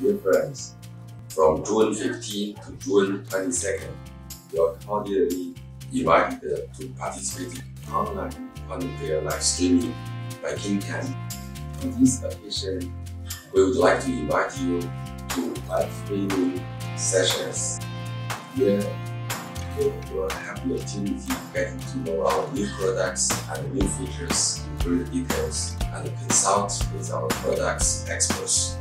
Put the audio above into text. difference. From June 15 to June 22nd, we are cordially invited to participate in online multiplayer live streaming by KingCamp. On this occasion, we would like to invite you to live streaming sessions. Here, you will have the opportunity to get to know our new products and new features in further details and consult with our products experts.